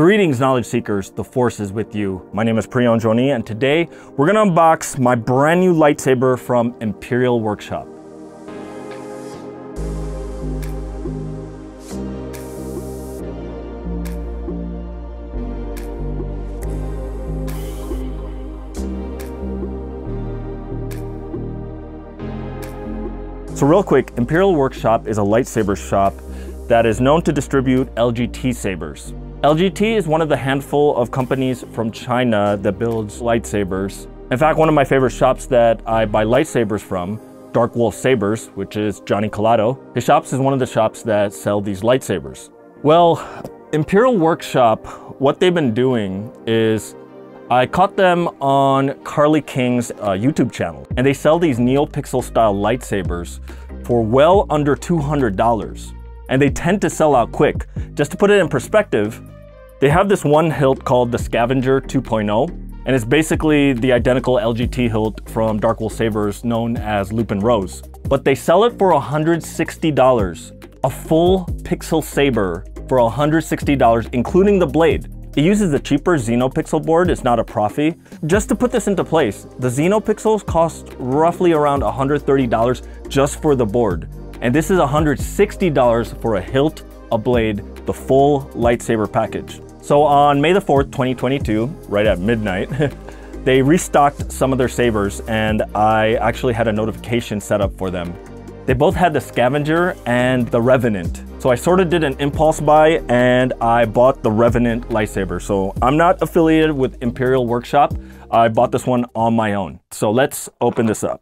Greetings, knowledge seekers, the Force is with you. My name is Priyon Joni, and today we're gonna unbox my brand new lightsaber from Imperial Workshop. So real quick, Imperial Workshop is a lightsaber shop that is known to distribute LGT sabers. LGT is one of the handful of companies from China that builds lightsabers. In fact, one of my favorite shops that I buy lightsabers from, Dark Wolf Sabers, which is Johnny Collado, his shops is one of the shops that sell these lightsabers. Well, Imperial Workshop, what they've been doing is, I caught them on Carly King's YouTube channel, and they sell these NeoPixel style lightsabers for well under $200. And they tend to sell out quick. Just to put it in perspective, they have this one hilt called the Scavenger 2.0, and it's basically the identical LGT hilt from Dark Wolf Sabers known as Loop and Rose. But they sell it for $160, a full pixel saber for $160, including the blade. It uses the cheaper Xenopixel board, it's not a Profi. Just to put this into place, the Xenopixels cost roughly around $130 just for the board. And this is $160 for a hilt, a blade, the full lightsaber package. So on May the 4th, 2022, right at midnight, they restocked some of their sabers, and I actually had a notification set up for them. They both had the Scavenger and the Revenant. So I sort of did an impulse buy and I bought the Revenant lightsaber. So I'm not affiliated with Imperial Workshop. I bought this one on my own. So let's open this up.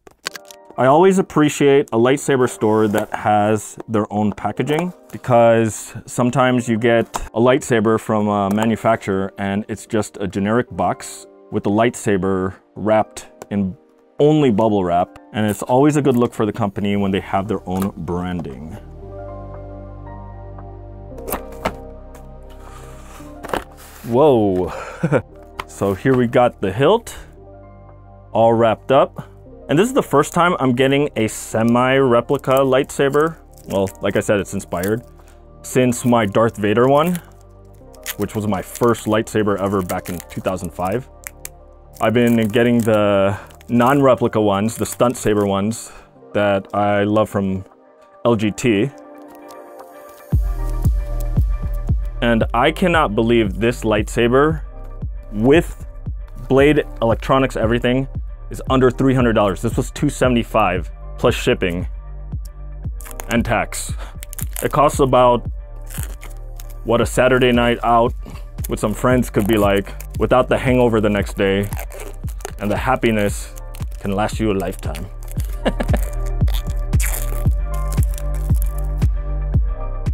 I always appreciate a lightsaber store that has their own packaging, because sometimes you get a lightsaber from a manufacturer and it's just a generic box with the lightsaber wrapped in only bubble wrap. And it's always a good look for the company when they have their own branding. Whoa. So here we got the hilt all wrapped up. And this is the first time I'm getting a semi-replica lightsaber. Well, like I said, it's inspired since my Darth Vader one, which was my first lightsaber ever back in 2005. I've been getting the non-replica ones, the stunt saber ones that I love from LGT. And I cannot believe this lightsaber with blade, electronics, everything, is under $300. This was $275 plus shipping and tax. It costs about what a Saturday night out with some friends could be like without the hangover the next day, and the happiness can last you a lifetime.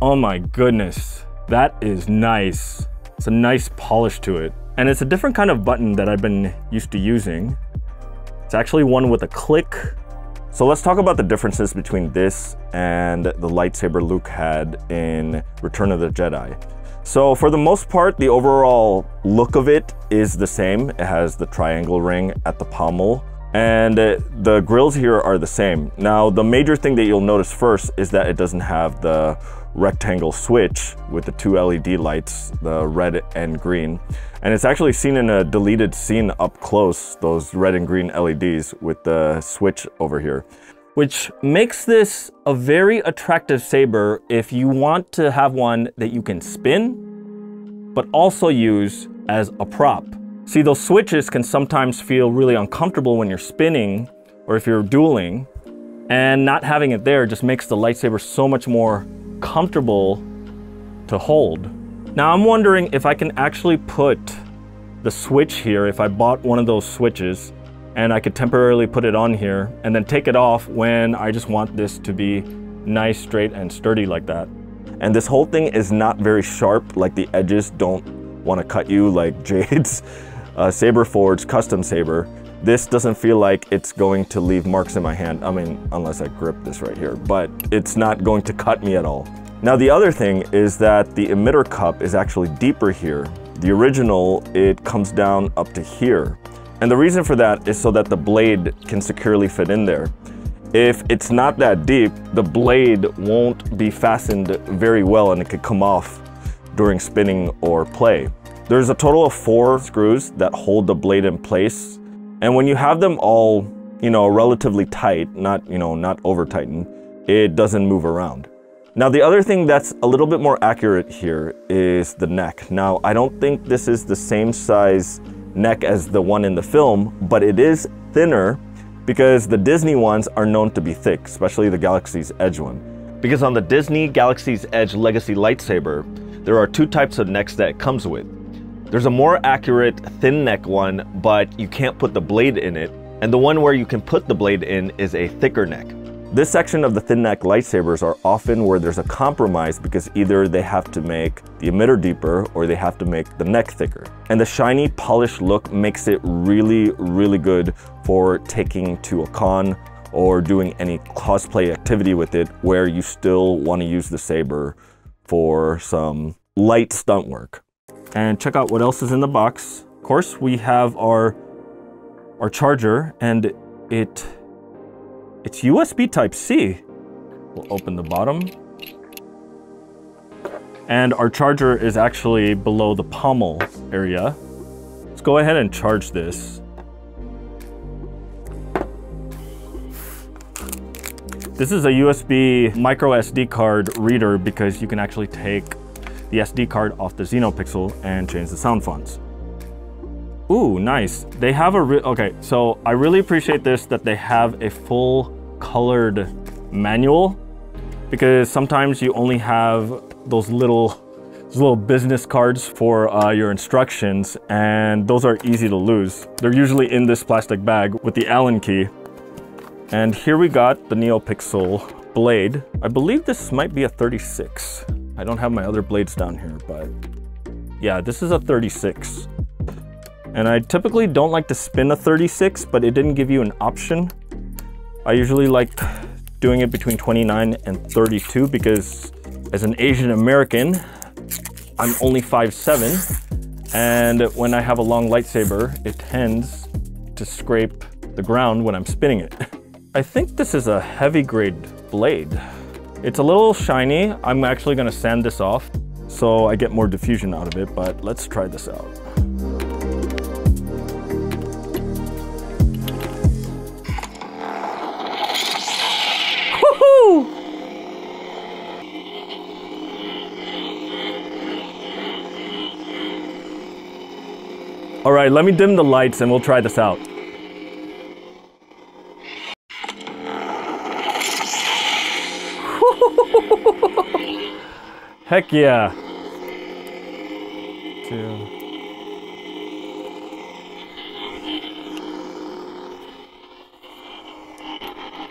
Oh my goodness, that is nice. It's a nice polish to it. And it's a different kind of button that I've been used to using. It's actually one with a click. So let's talk about the differences between this and the lightsaber Luke had in Return of the Jedi. So for the most part, the overall look of it is the same. It has the triangle ring at the pommel, and the grills here are the same. Now, the major thing that you'll notice first is that it doesn't have the rectangle switch with the two LED lights, the red and green. And it's actually seen in a deleted scene up close, those red and green LEDs with the switch over here. Which makes this a very attractive saber if you want to have one that you can spin, but also use as a prop. See, those switches can sometimes feel really uncomfortable when you're spinning or if you're dueling, and not having it there just makes the lightsaber so much more comfortable to hold. Now I'm wondering if I can actually put the switch here, if I bought one of those switches, and I could temporarily put it on here and then take it off when I just want this to be nice, straight, and sturdy like that. And this whole thing is not very sharp, like the edges don't want to cut you like Jade's Saber Forge custom saber. This doesn't feel like it's going to leave marks in my hand. I mean, unless I grip this right here, but it's not going to cut me at all. Now, the other thing is that the emitter cup is actually deeper here. The original, it comes down up to here. And the reason for that is so that the blade can securely fit in there. If it's not that deep, the blade won't be fastened very well and it could come off during spinning or play. There's a total of 4 screws that hold the blade in place. And when you have them all, you know, relatively tight, not over tightened, it doesn't move around. Now, the other thing that's a little bit more accurate here is the neck. Now, I don't think this is the same size neck as the one in the film, but it is thinner because the Disney ones are known to be thick, especially the Galaxy's Edge one. Because on the Disney Galaxy's Edge Legacy lightsaber, there are 2 types of necks that it comes with. There's a more accurate thin neck one, but you can't put the blade in it. And the one where you can put the blade in is a thicker neck. This section of the thin neck lightsabers are often where there's a compromise because either they have to make the emitter deeper or they have to make the neck thicker. And the shiny polished look makes it really, really good for taking to a con or doing any cosplay activity with it where you still want to use the saber for some light stunt work. And check out what else is in the box. Of course, we have our charger, and it's USB Type-C. We'll open the bottom. And our charger is actually below the pommel area. Let's go ahead and charge this. This is a USB micro SD card reader because you can actually take the SD card off the Xenopixel and change the sound fonts. Ooh, nice. They have a okay, so I really appreciate this that they have a full colored manual, because sometimes you only have those little business cards for your instructions, and those are easy to lose. They're usually in this plastic bag with the Allen key. And here we got the NeoPixel blade. I believe this might be a 36. I don't have my other blades down here, but yeah, this is a 36. And I typically don't like to spin a 36, but it didn't give you an option. I usually liked doing it between 29 and 32 because as an Asian American, I'm only 5'7", and when I have a long lightsaber, it tends to scrape the ground when I'm spinning it. I think this is a heavy grade blade. It's a little shiny. I'm actually gonna sand this off so I get more diffusion out of it, but let's try this out. All right, let me dim the lights and we'll try this out. Heck yeah.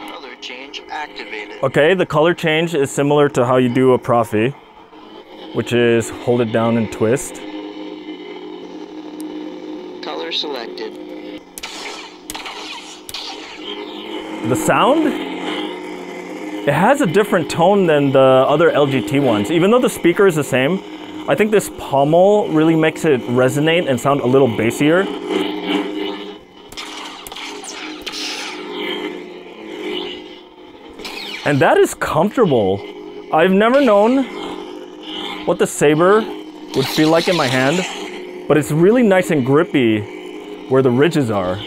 Color change activated. Okay, the color change is similar to how you do a Profi, which is hold it down and twist. Selected. The sound? It has a different tone than the other LGT ones. Even though the speaker is the same, I think this pommel really makes it resonate and sound a little bassier. And that is comfortable. I've never known what the saber would feel like in my hand, but it's really nice and grippy where the ridges are.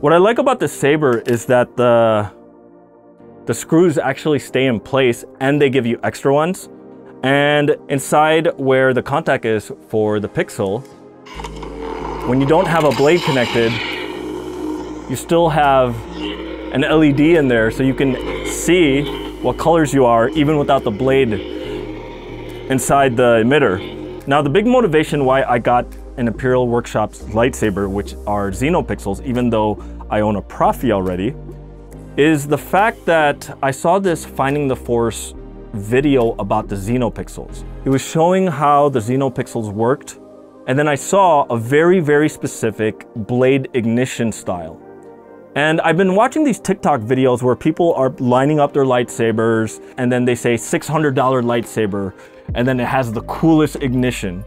What I like about this saber is that the screws actually stay in place and they give you extra ones. And inside where the contact is for the pixel, when you don't have a blade connected, you still have an LED in there so you can see what colors you are even without the blade inside the emitter. Now, the big motivation why I got an Imperial Workshop's lightsaber, which are Xenopixels, even though I own a Profi already, is the fact that I saw this Finding the Force video about the Xenopixels. It was showing how the Xenopixels worked, and then I saw a very, very specific blade ignition style. And I've been watching these TikTok videos where people are lining up their lightsabers and then they say $600 lightsaber, and then it has the coolest ignition.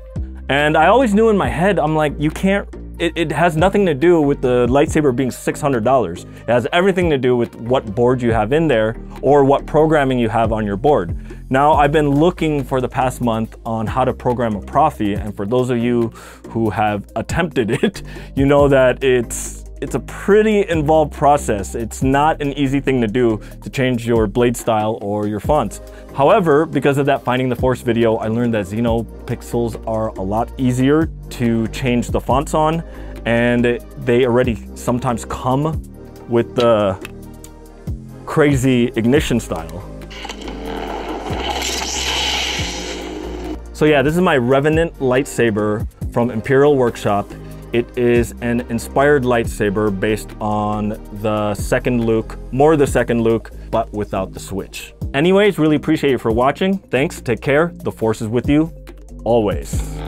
And I always knew in my head, I'm like, you can't, it has nothing to do with the lightsaber being $600. It has everything to do with what board you have in there or what programming you have on your board. Now, I've been looking for the past month on how to program a Profi, and for those of you who have attempted it, you know that it's a pretty involved process. It's not an easy thing to do to change your blade style or your fonts. However, because of that Finding the Force video, I learned that Xenopixels are a lot easier to change the fonts on, and they already sometimes come with the crazy ignition style. So yeah, this is my Revenant lightsaber from Imperial Workshop. It is an inspired lightsaber based on the second Luke, more the second Luke, but without the switch. Anyways, really appreciate you for watching. Thanks, take care. The Force is with you, always.